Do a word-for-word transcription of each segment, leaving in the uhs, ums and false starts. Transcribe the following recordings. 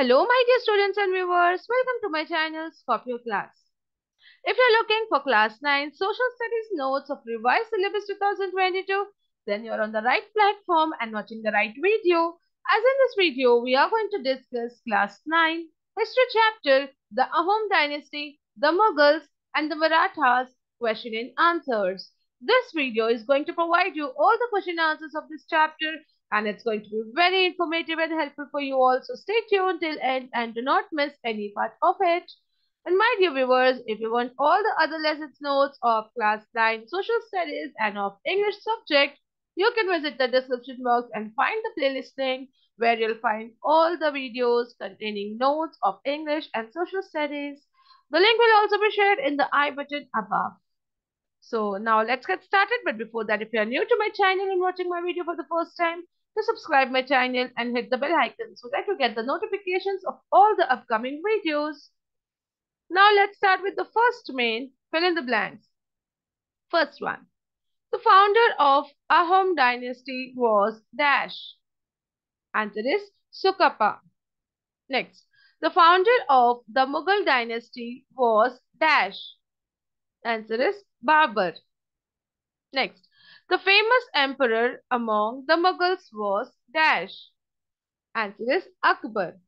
Hello my dear students and viewers, welcome to my channel Scorpio Class. If you are looking for class nine Social Studies Notes of Revised Syllabus twenty twenty-two, then you are on the right platform and watching the right video. As in this video, we are going to discuss class nine History chapter, the Ahom Dynasty, the Mughals and the Marathas, question and answers. This video is going to provide you all the question answers of this chapter and it's going to be very informative and helpful for you all. So stay tuned till end and do not miss any part of it. And my dear viewers, if you want all the other lessons notes of class nine Social Studies and of English subject, you can visit the description box and find the playlist link where you'll find all the videos containing notes of English and Social Studies. The link will also be shared in the I button above. So now let's get started. But before that, if you are new to my channel and watching my video for the first time, to subscribe my channel and hit the bell icon so that you get the notifications of all the upcoming videos. Now let's start with the first main fill in the blanks. First one, the founder of Ahom dynasty was dash. Answer is Sukhapa. Next, the founder of the Mughal dynasty was dash. Answer is Babur. Next, the famous emperor among the Mughals was dash. Answer is Akbar.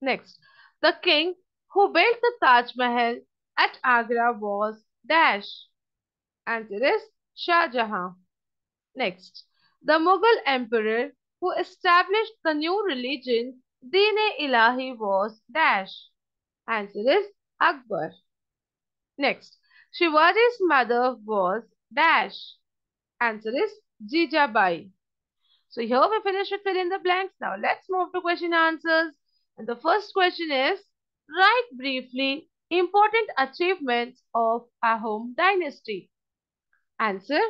Next, the king who built the Taj Mahal at Agra was dash. Answer is Shah Jahan. Next, the Mughal emperor who established the new religion Dine Ilahi was dash. Answer is Akbar. Next, Shivaji's mother was dash. Answer is Jijabai. So here we finished with fill in the blanks. Now let's move to question answers. And the first question is, write briefly important achievements of Ahom dynasty. Answer,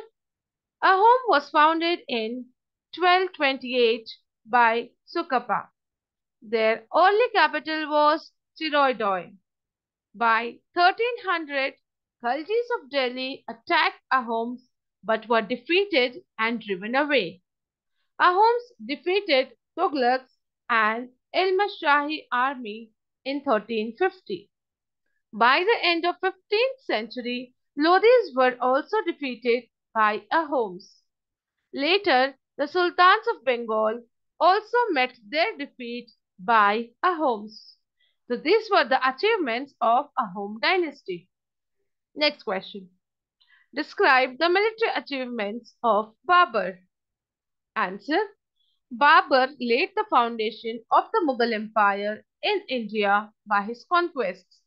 Ahom was founded in twelve twenty-eight by Sukhapa. Their only capital was Chiroidoi. By thirteen hundred, Khaljis of Delhi attacked Ahoms but were defeated and driven away. Ahoms defeated Toglaks and El-Mashahi army in thirteen fifty. By the end of fifteenth century, Lodhis were also defeated by Ahoms. Later, the sultans of Bengal also met their defeat by Ahoms. So these were the achievements of Ahom dynasty. Next question. Describe the military achievements of Babur. Answer. Babur laid the foundation of the Mughal Empire in India by his conquests.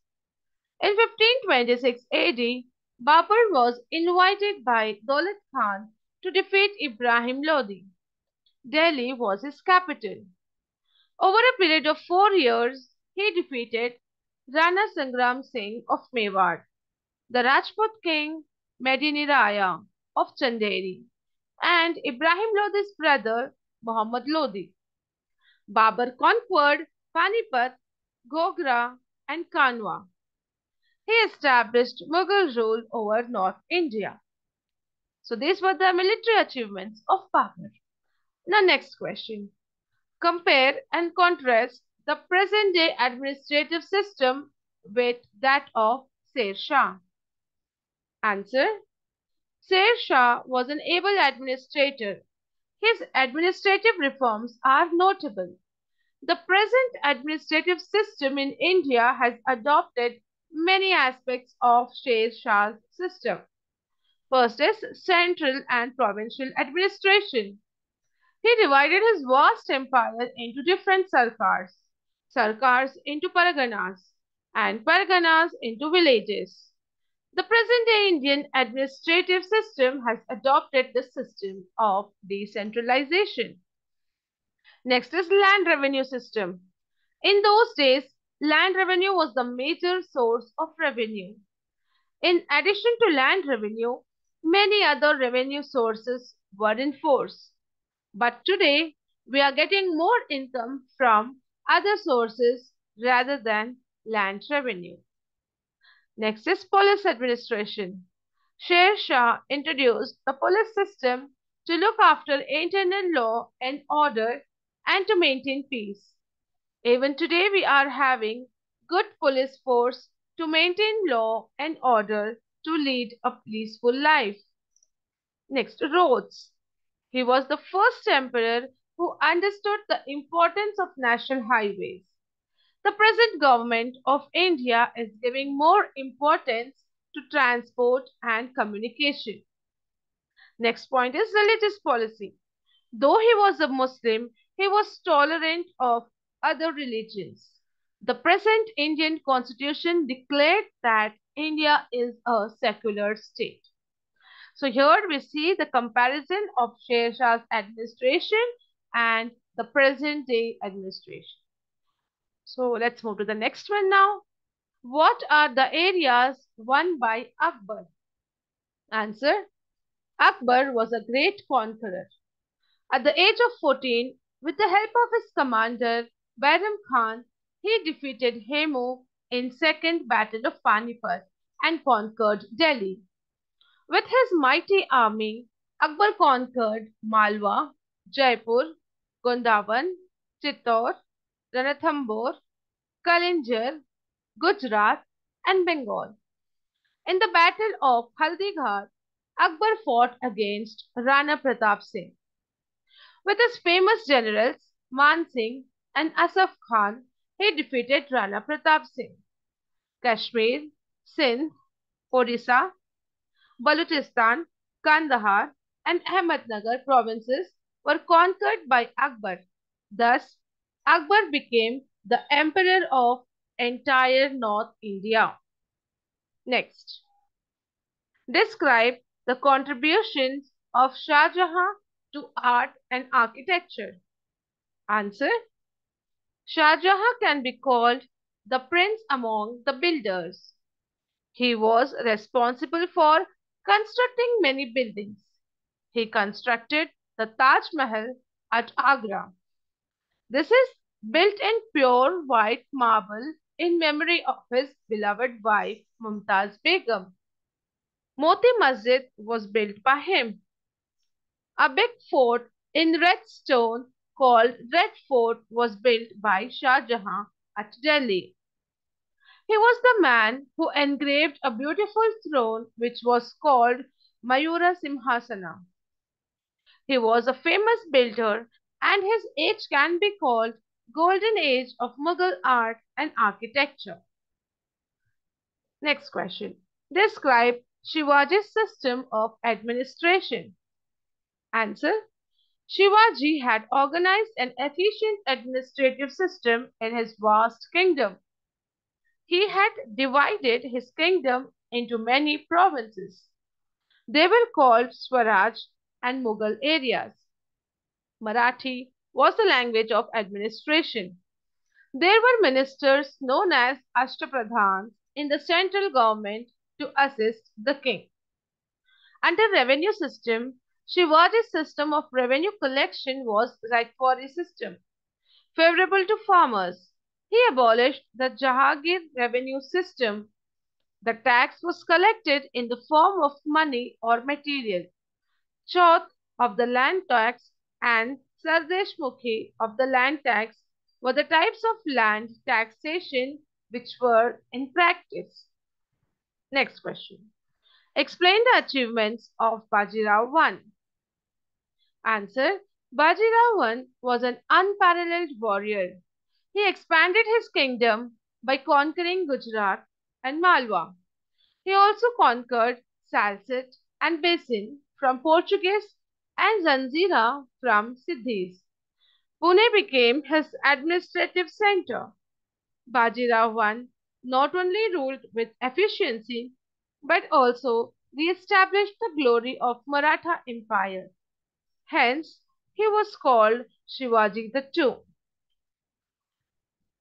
In fifteen twenty-six A D, Babur was invited by Daulat Khan to defeat Ibrahim Lodi. Delhi was his capital. Over a period of four years, he defeated Rana Sangram Singh of Mewar, the Rajput king Mediniraya of Chanderi, and Ibrahim Lodi's brother Muhammad Lodi. Babur conquered Panipat, Gogra, and Kanwa. He established Mughal rule over North India. So these were the military achievements of Babur. Now next question. Compare and contrast the present-day administrative system with that of Sher Shah. Answer. Sher Shah was an able administrator. His administrative reforms are notable. The present administrative system in India has adopted many aspects of Sher Shah's system. First is central and provincial administration. He divided his vast empire into different sarkars. Sarkars into paraganas and paraganas into villages. The present-day Indian administrative system has adopted the system of decentralization. Next is land revenue system. In those days, land revenue was the major source of revenue. In addition to land revenue, many other revenue sources were in force. But today, we are getting more income from other sources rather than land revenue. Next is police administration. Sher Shah introduced the police system to look after internal law and order and to maintain peace. Even today we are having good police force to maintain law and order, to lead a peaceful life. Next, roads. He was the first emperor who understood the importance of national highways. The present government of India is giving more importance to transport and communication. Next point is religious policy. Though he was a Muslim, he was tolerant of other religions. The present Indian constitution declared that India is a secular state. So here we see the comparison of Sher Shah's administration and the present day administration. So let's move to the next one now. What are the areas won by Akbar? Answer: Akbar was a great conqueror. At the age of fourteen, with the help of his commander Bairam Khan, he defeated Hemu in second battle of Panipat and conquered Delhi. With his mighty army, Akbar conquered Malwa, Jaipur, Gondavan, Chittor, Ranthambore, Kalinjar, Gujarat and Bengal. In the battle of Haldighat, Akbar fought against Rana Pratap Singh. With his famous generals Man Singh and Asaf Khan, he defeated Rana Pratap Singh. Kashmir, Sindh, Odisha, Baluchistan, Kandahar and Ahmednagar provinces were conquered by Akbar. Thus, Akbar became the emperor of entire North India. Next, describe the contributions of Shah Jahan to art and architecture. Answer: Shah Jahan can be called the prince among the builders. He was responsible for constructing many buildings. He constructed the Taj Mahal at Agra. This is built in pure white marble in memory of his beloved wife Mumtaz Begum. Moti Masjid was built by him. A big fort in red stone called Red Fort was built by Shah Jahan at Delhi. He was the man who engraved a beautiful throne which was called Mayura Simhasana. He was a famous builder and his age can be called Golden Age of Mughal art and architecture. Next question. Describe Shivaji's system of administration. Answer: Shivaji had organized an efficient administrative system in his vast kingdom. He had divided his kingdom into many provinces. They were called Swaraj and Mughal areas. Marathi was the language of administration. There were ministers known as Ashtapradhans in the central government to assist the king. Under revenue system, Shivaji's system of revenue collection was Raithwari system, favorable to farmers. He abolished the Jahangir revenue system. The tax was collected in the form of money or material, Chauth of the land tax and Sardeshmukhi of the land tax were the types of land taxation which were in practice. Next question. Explain the achievements of Bajirao the first. Answer: Bajirao the first was an unparalleled warrior. He expanded his kingdom by conquering Gujarat and Malwa. He also conquered Salsit and Basin from Portuguese and Zanzira from Siddhis. Pune became his administrative center. Bajirao the first not only ruled with efficiency but also re-established the glory of Maratha Empire. Hence, he was called Shivaji the second.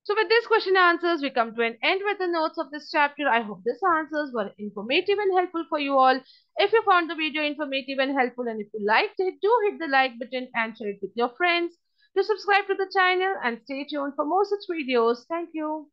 So with this question and answers, we come to an end with the notes of this chapter. I hope these answers were informative and helpful for you all. If you found the video informative and helpful and if you liked it, do hit the like button and share it with your friends. Do subscribe to the channel and stay tuned for more such videos. Thank you.